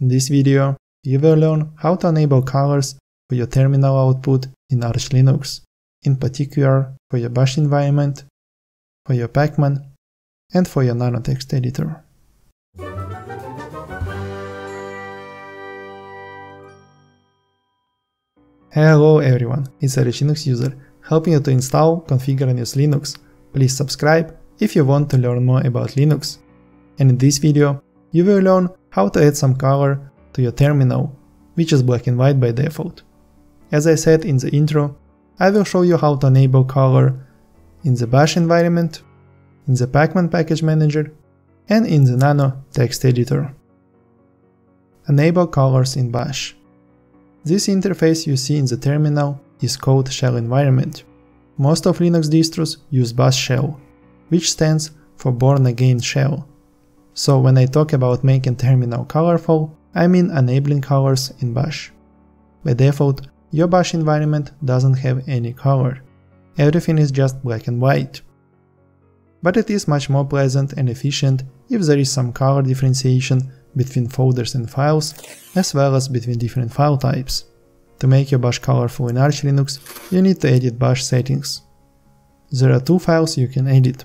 In this video, you will learn how to enable colors for your terminal output in Arch Linux, in particular for your bash environment, for your pacman, and for your nanotext editor. Hello everyone, it's Arch Linux user, helping you to install, configure and use Linux. Please subscribe if you want to learn more about Linux. And in this video, you will learn how to add some color to your terminal, which is black and white by default. As I said in the intro, I will show you how to enable color in the bash environment, in the pacman package manager, and in the nano text editor. Enable colors in bash. This interface you see in the terminal is called shell environment. Most of Linux distros use bash shell, which stands for Bourne Again Shell. So when I talk about making terminal colorful, I mean enabling colors in bash. By default, your bash environment doesn't have any color. Everything is just black and white. But it is much more pleasant and efficient if there is some color differentiation between folders and files, as well as between different file types. To make your bash colorful in Arch Linux, you need to edit bash settings. There are two files you can edit.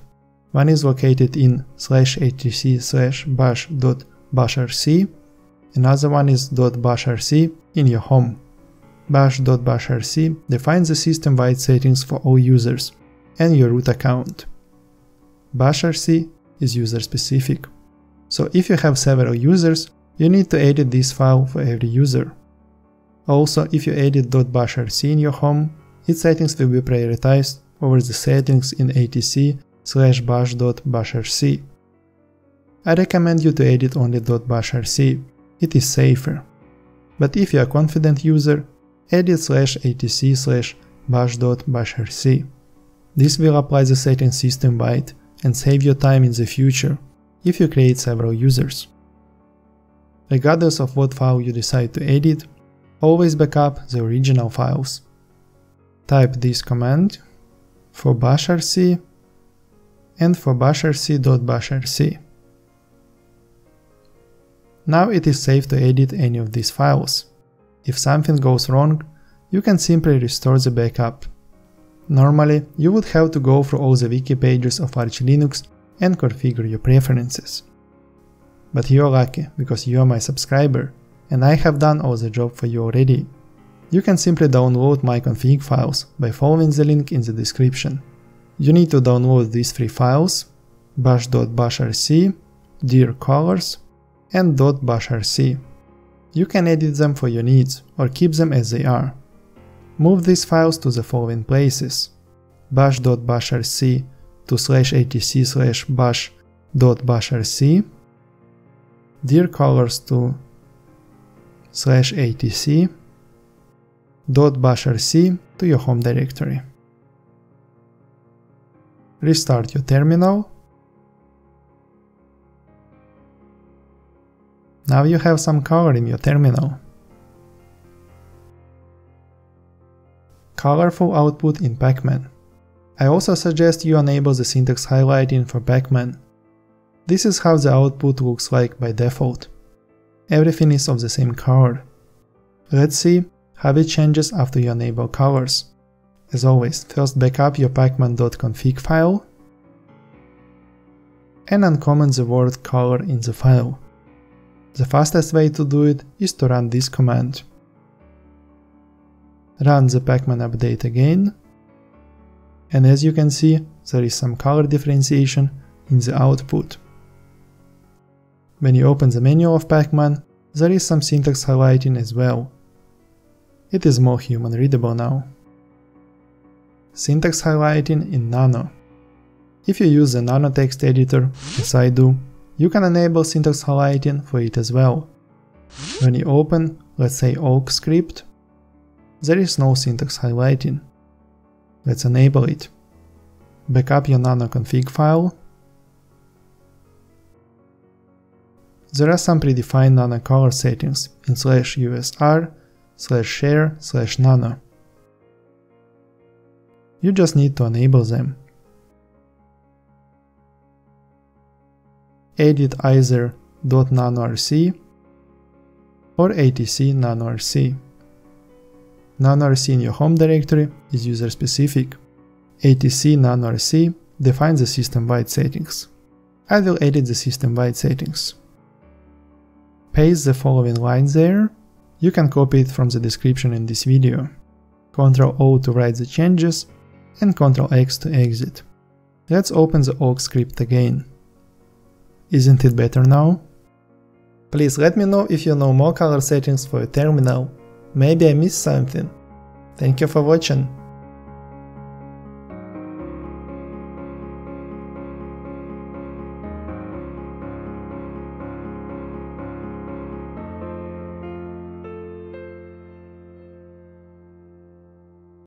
One is located in /etc/bash.bashrc, another one is .bashrc in your home. Bash.bashrc defines the system-wide settings for all users and your root account. Bashrc is user-specific. So if you have several users, you need to edit this file for every user. Also, if you edit .bashrc in your home, its settings will be prioritized over the settings in etc/bash.bashrc. I recommend you to edit only .bashrc, it is safer. But if you are a confident user, edit /etc/bash.bashrc. This will apply the settings system-wide and save you time in the future if you create several users. Regardless of what file you decide to edit, always backup the original files. Type this command for bashrc and for bashrc.bashrc. Now it is safe to edit any of these files. If something goes wrong, you can simply restore the backup. Normally, you would have to go through all the wiki pages of Arch Linux and configure your preferences. But you're lucky, because you are my subscriber, and I have done all the job for you already. You can simply download my config files by following the link in the description. You need to download these three files, bash.bashrc, .dircolors, and .bashrc. You can edit them for your needs, or keep them as they are. Move these files to the following places: bash.bashrc to /etc/bash.bashrc, dircolors to /etc, .bashrc to your home directory. Restart your terminal. Now you have some color in your terminal. Colorful output in pacman. I also suggest you enable the syntax highlighting for pacman. This is how the output looks like by default. Everything is of the same color. Let's see how it changes after you enable colors. As always, first backup your pacman.config file and uncomment the word color in the file. The fastest way to do it is to run this command. Run the pacman update again. And as you can see, there is some color differentiation in the output. When you open the menu of pacman, there is some syntax highlighting as well. It is more human readable now. Syntax highlighting in nano. If you use the nano text editor, as I do, you can enable syntax highlighting for it as well. When you open, let's say, awk script, there is no syntax highlighting. Let's enable it. Back up your nano config file. There are some predefined nano color settings in /usr, /share, /nano. You just need to enable them. Edit either .nanorc or atc nanorc. Nanorc in your home directory is user-specific. Atc nanorc defines the system-wide settings. I will edit the system-wide settings. Paste the following line there. You can copy it from the description in this video. Ctrl-O to write the changes and Ctrl-X to exit. Let's open the awk script again. Isn't it better now? Please let me know if you know more color settings for your terminal. Maybe I missed something. Thank you for watching.